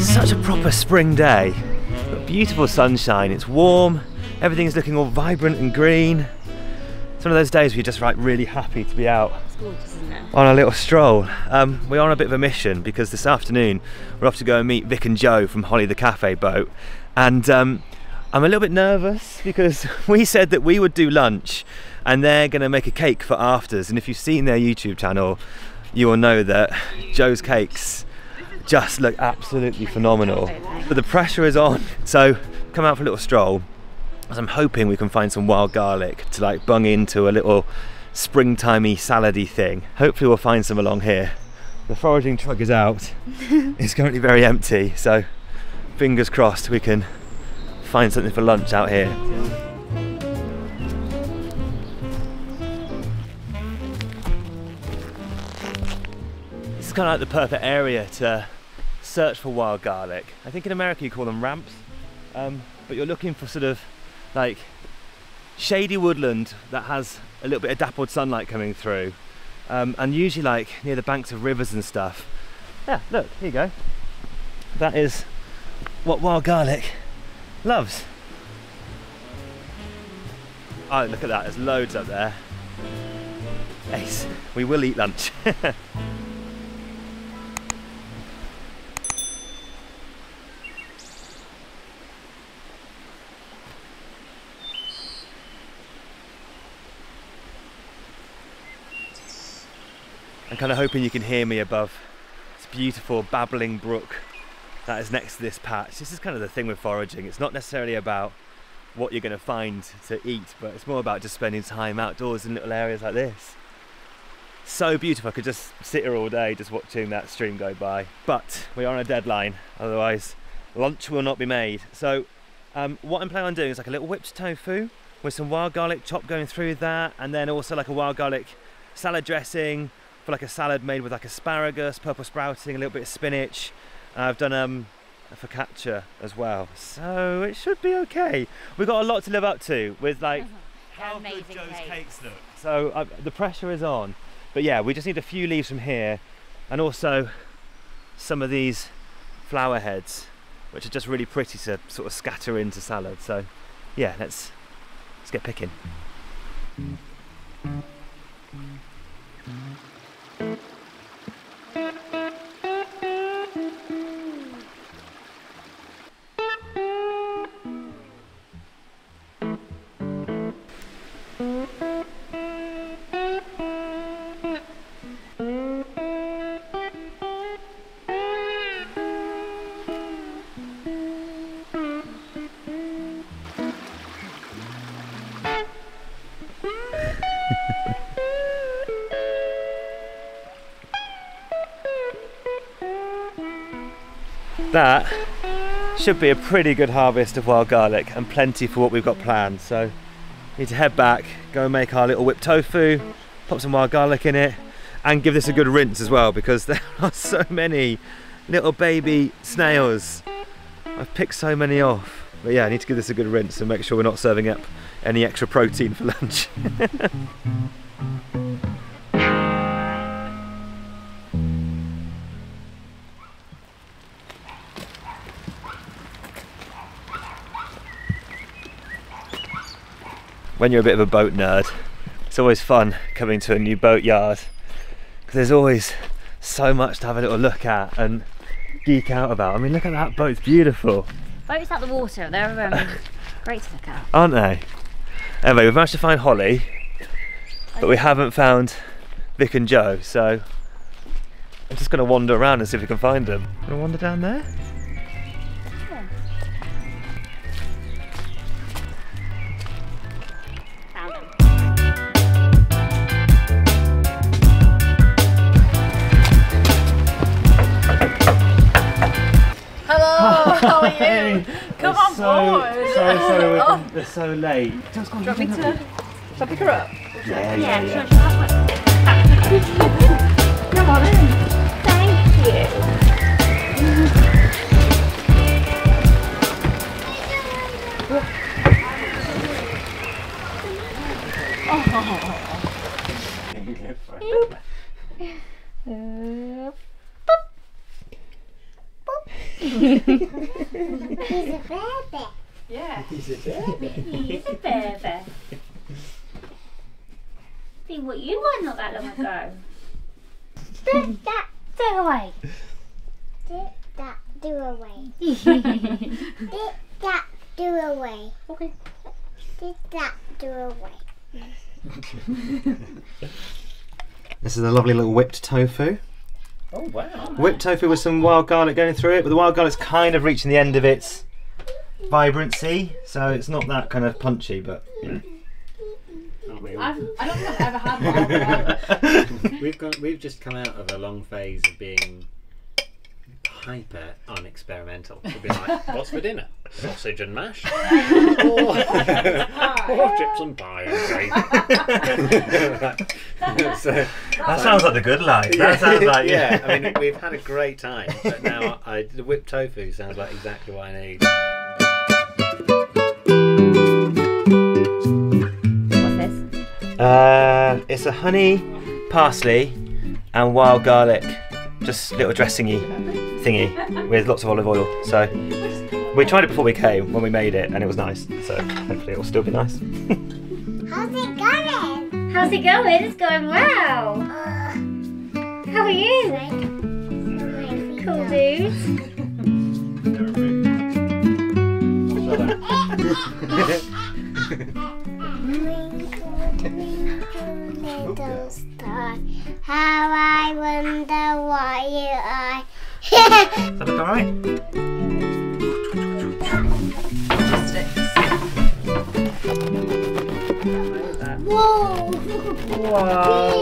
Such a proper spring day. Got beautiful sunshine, it's warm, everything's looking all vibrant and green. It's one of those days where you're just really happy to be out. It's gorgeous, isn't it? On a little stroll. We're on a bit of a mission because this afternoon we're off to go and meet Vic and Jo from Holly the Cafe Boat, and I'm a little bit nervous because we said that we would do lunch and they're going to make a cake for afters, and if you've seen their YouTube channel you will know that Jo's cakes just look absolutely phenomenal. But the pressure is on, so come out for a little stroll. I'm hoping we can find some wild garlic to like bung into a little springtimey salady thing. Hopefully we'll find some along here. The foraging truck is out. It's currently very empty, so fingers crossed we can find something for lunch out here. This is kind of like the perfect area to search for wild garlic. I think in America you call them ramps, but you're looking for sort of like shady woodland that has a little bit of dappled sunlight coming through, and usually like near the banks of rivers and stuff. Yeah, look, here you go. That is what wild garlic loves. Oh, look at that, there's loads up there. Ace, we will eat lunch. I'm kind of hoping you can hear me above this beautiful babbling brook that is next to this patch. This is kind of the thing with foraging. It's not necessarily about what you're going to find to eat, but it's more about just spending time outdoors in little areas like this. So beautiful. I could just sit here all day just watching that stream go by. But we are on a deadline, otherwise lunch will not be made. So what I'm planning on doing is like a little whipped tofu with some wild garlic chop going through that, and then also like a wild garlic salad dressing, for like a salad made with like asparagus, purple sprouting, a little bit of spinach. I've done a focaccia as well, so it should be okay. We've got a lot to live up to with like how good Jo's cakes look. So the pressure is on, but yeah, we just need a few leaves from here and also some of these flower heads, which are just really pretty to sort of scatter into salad. So yeah, let's get picking. That should be a pretty good harvest of wild garlic and plenty for what we've got planned. So need to head back, go and make our little whipped tofu, pop some wild garlic in it, and give this a good rinse as well, because there are so many little baby snails. I've picked so many off. But yeah, I need to give this a good rinse and make sure we're not serving up any extra protein for lunch. When you're a bit of a boat nerd, it's always fun coming to a new boatyard because there's always so much to have a little look at and geek out about. I mean, look at that boat, it's beautiful. Boats out the water, they're great to look at. Aren't they? Anyway, we've managed to find Holly, but we haven't found Vic and Jo, so I'm just going to wander around and see if we can find them. Going to wander down there? How are you? Hey, come on forward. They're so late. Shall I pick her up? Yeah. Come on in. Thank you. Oh. Go for it. He's a baby. Yeah. He's a baby. He's a baby. See what you were not that long ago. Put that thing away. Put that do away. Did that do away. Okay. Did that do away. This is a lovely little whipped tofu. Oh wow. Whipped tofu with some wild garlic going through it, but the wild garlic's kind of reaching the end of its vibrancy, so it's not that kind of punchy, but you know. I don't think I've ever had one. We've just come out of a long phase of being hyper unexperimental. We've been like, what's for dinner? Sausage and mash? or chips and pie and gravy. So, that sounds like the good life. Yeah, that sounds like, yeah. I mean, we've had a great time, but now the whipped tofu sounds like exactly what I need. It's a honey, parsley and wild garlic, just little dressingy thingy with lots of olive oil. So we tried it before we came when we made it and it was nice, so hopefully it will still be nice. How's it going? How's it going? It's going well. How are you? Cool dude. Little star, how I wonder why you are. Is that all right? Whoa! Whoa!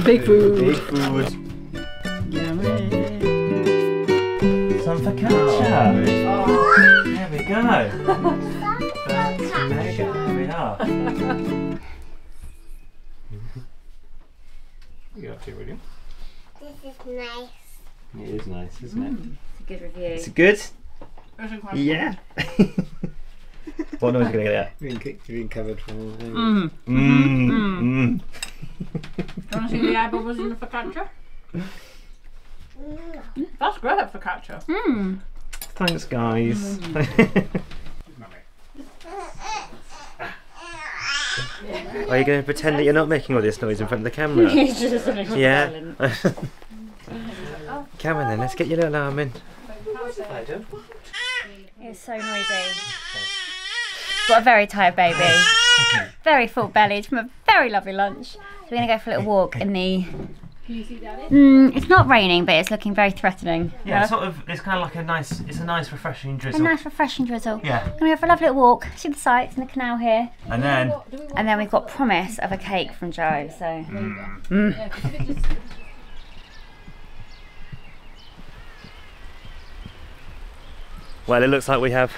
Big food! Big food! Big food! Yummy! Some focaccia! Oh, there we go! There we are. What are you up to, William? This is nice. It is nice, isn't it? It's a good review. It's good? Yeah. What noise are you going to get out? You've been covered for all the things. Mmm. Mmm. Mmm. Do you want to see the eye bubbles in the focaccia? Mm. That's great focaccia. Mmm. Thanks, guys. Mm. Are you going to pretend that you're not making all this noise in front of the camera? Yeah. Come on then, let's get your little arm in. It's so noisy. Got a very tired baby. Very full-bellied from a very lovely lunch. So we're going to go for a little walk in the... Can you see that? It's not raining, but it's looking very threatening. Yeah, it's sort of. It's kind of like a nice. It's a nice refreshing drizzle. A nice refreshing drizzle. Yeah. We're gonna go for a lovely little walk. See the sights and the canal here. And then. And then we've got promise of a cake from Jo. So. Mm. Mm. Well, it looks like we have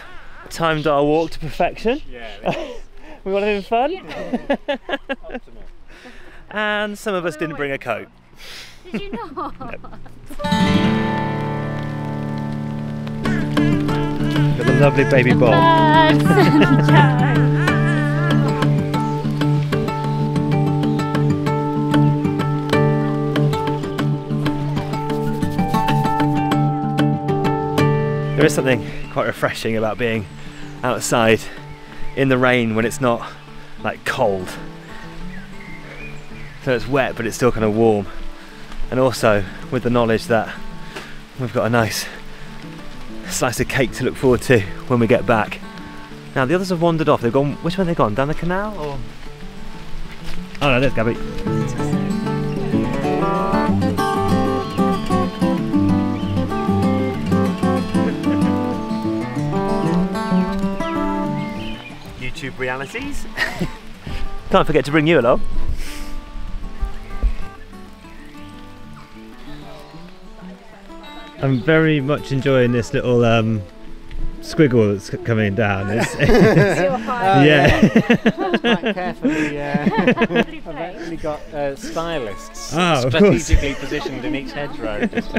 timed our walk to perfection. Yeah. We want to have fun. Yeah. And some of us didn't bring a coat. Did you not? Got the lovely baby bowl. There is something quite refreshing about being outside in the rain when it's not like cold. So it's wet but it's still kind of warm, and also with the knowledge that we've got a nice slice of cake to look forward to when we get back. Now the others have wandered off, they've gone, which way have they gone? Down the canal or? Oh no, there's Gabby. YouTube realities. Can't forget to bring you along. I'm very much enjoying this little squiggle that's coming down. It's, yeah. Quite carefully. I've actually got stylists strategically positioned in each hedgerow. Just to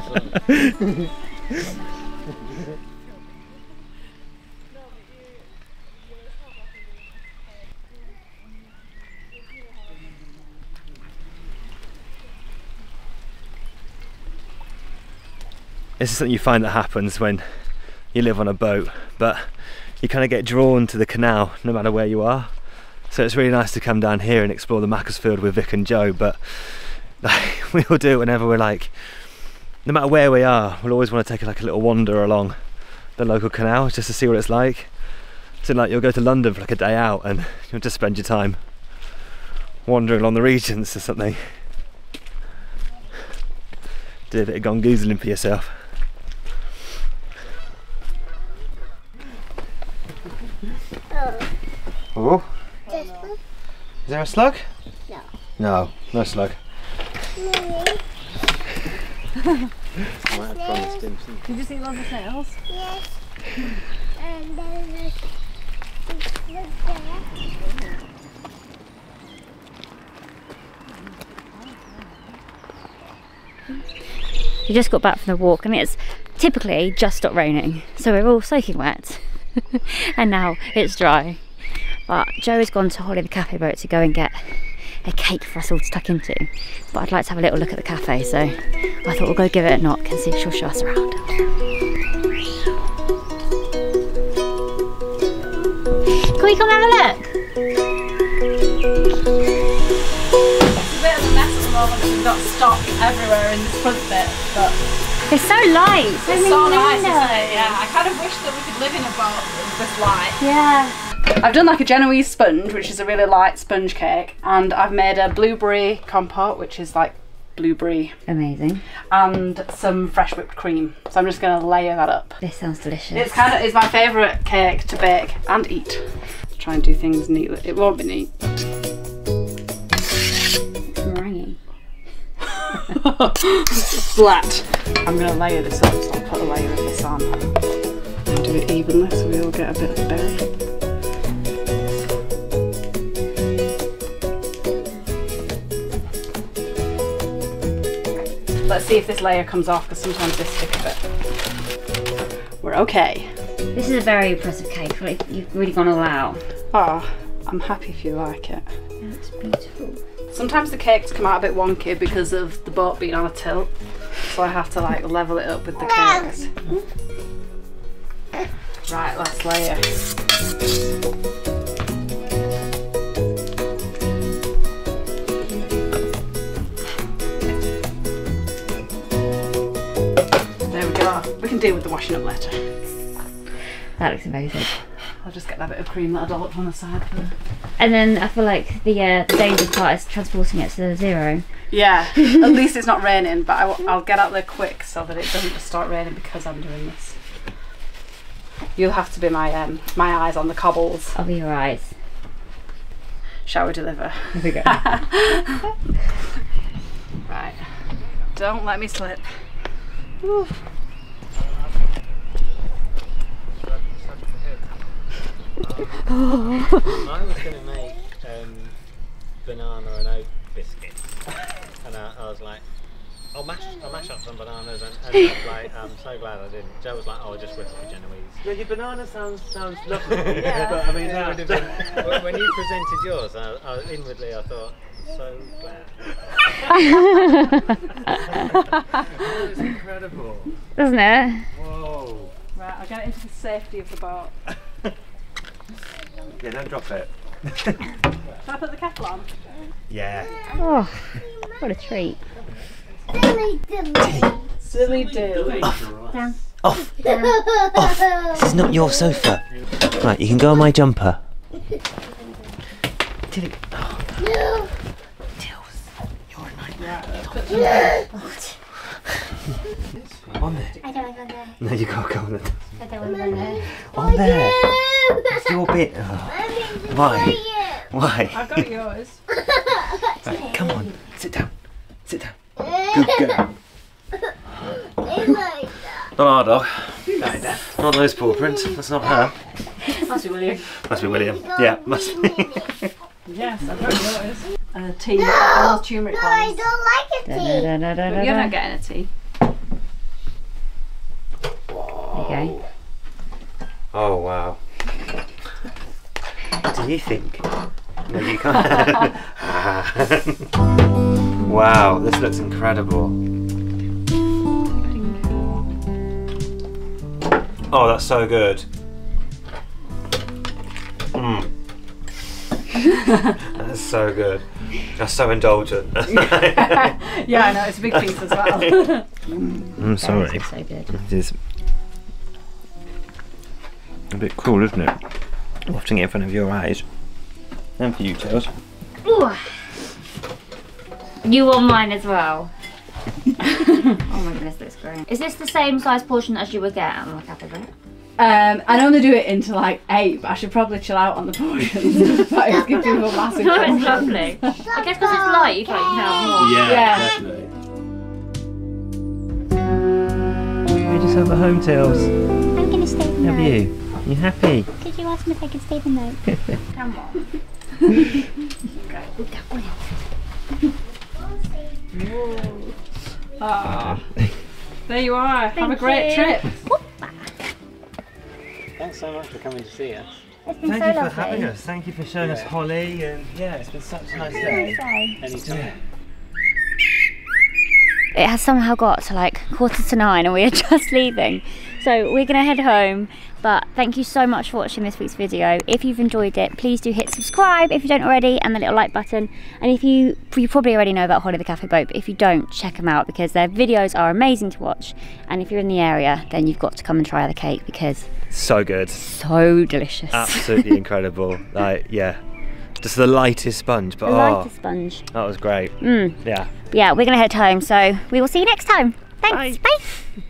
This is something you find that happens when you live on a boat, but you kind of get drawn to the canal no matter where you are. So it's really nice to come down here and explore the Macclesfield with Vic and Jo, but like, we all do it whenever we're like, no matter where we are, we'll always want to take like a little wander along the local canal just to see what it's like. So like you'll go to London for like a day out and you'll just spend your time wandering along the Regents or something. Do a bit of gone goozling for yourself. Oh. Is there a slug? No. No, no slug. Did you see all the snails? Yes. And then there's there. We just got back from the walk and it's typically just stopped raining, so we're all soaking wet and now it's dry. But Jo has gone to Holly the Cafe Boat to go and get a cake for us all to tuck into, but I'd like to have a little look at the cafe, so I thought we'll go give it a knock and see if she'll show us around. Can we come have a look? We've got stock everywhere in this front bit, but it's so light. It's so nice, isn't it? Yeah, I kind of wish that we could live in a boat with this light. Yeah. I've done like a Genoese sponge, which is a really light sponge cake, and I've made a blueberry compote, which is like blueberry. Amazing. And some fresh whipped cream. So I'm just going to layer that up. This sounds delicious. It's kind of, it's my favourite cake to bake and eat. Let's try and do things neatly. It won't be neat. Flat. I'm going to layer this up, so I'll put a layer of this on and do it evenly so we all get a bit of berry. Let's see if this layer comes off, because sometimes they stick a bit. We're okay. This is a very impressive cake, like, you've really gone all out. Oh, I'm happy if you like it. Yeah, it looks beautiful. Sometimes the cakes come out a bit wonky because of the boat being on a tilt, so I have to like level it up with the cakes. Right, last layer. There we go. We can deal with the washing up later. That looks amazing. I'll just get that bit of cream that I dolloped on the side for the... And then I feel like the dangerous part is transporting it to the zero. Yeah, at least it's not raining, but I'll get out there quick so that it doesn't just start raining because I'm doing this. You'll have to be my eyes on the cobbles. I'll be your eyes. Shall we deliver? Here we go. Right, don't let me slip. Woo. I was going to make banana and oat biscuits, and I was like, I'll mash up some bananas, and I was like, I'm so glad I didn't. Jo was like, oh, I'll just whip up a Genoese. Well, your banana sounds lovely, yeah. But I mean, that would have been, when you presented yours, inwardly I thought, I'm so glad. That was incredible. Isn't it? Whoa. Right, I'll get it into the safety of the boat. Yeah, don't drop it. Shall I put the kettle on? Yeah. Oh, what a treat. Silly dilly. Silly dilly. Off. Down. Off. Down. Off. This is not your sofa. Right, you can go on my jumper. Tilly. Oh. No. Tills, you're a nightmare. Yeah. On there. I don't want to go there. No, you can't go on it. I don't want to go there. On there. It's your bit. Oh. Why? Why? I've got yours. Right, come on. Sit down. Sit down. Good girl. Not our dog. Not those paw prints. That's not her. Must be William. Must be William. Yeah, must be. Yes, I've got yours. A tea. No, I don't like a tea. Da, da, da, da, da. You're not getting a tea. Okay. Oh wow. What do you think? No, you can't. Wow, this looks incredible. Oh, that's so good. Mm. That's so good. That's so indulgent. Yeah, I know, it's a big piece as well. I'm sorry. It's so good. It is a bit cool, isn't it? Wafting it in front of your eyes. And for you, Tails. Ooh. You want mine as well. Oh my goodness, that's great. Is this the same size portion as you would get at my cafe boat? I normally do it into like 8, but I should probably chill out on the portions. But it's giving people massive portions. No, it's lovely. I guess because it's light, you can't have more. Yeah, definitely. Made yourself at home, Tails. I'm going to stay the night. Have you? You happy? Did you ask me if I could stay the night? Come on. Whoa. Oh, there you are. Thank have a great you. Trip. Thanks so much for coming to see us. It's been Thank you so lovely for having us. Thank you for showing us Holly. And yeah, it's been such a nice day. Anytime. Yeah. It has somehow got to like 9:15 and we are just leaving. So we're gonna head home, but thank you so much for watching this week's video. If you've enjoyed it, please do hit subscribe if you don't already, and the little like button. And if you probably already know about Holly the Cafe Boat, but if you don't, check them out because their videos are amazing to watch. And if you're in the area, then you've got to come and try the cake because so good, so delicious, absolutely incredible. Like yeah, just the lightest sponge, but the lightest sponge. That was great. Yeah. Yeah, we're gonna head home, so we will see you next time. Thanks. Bye. Bye.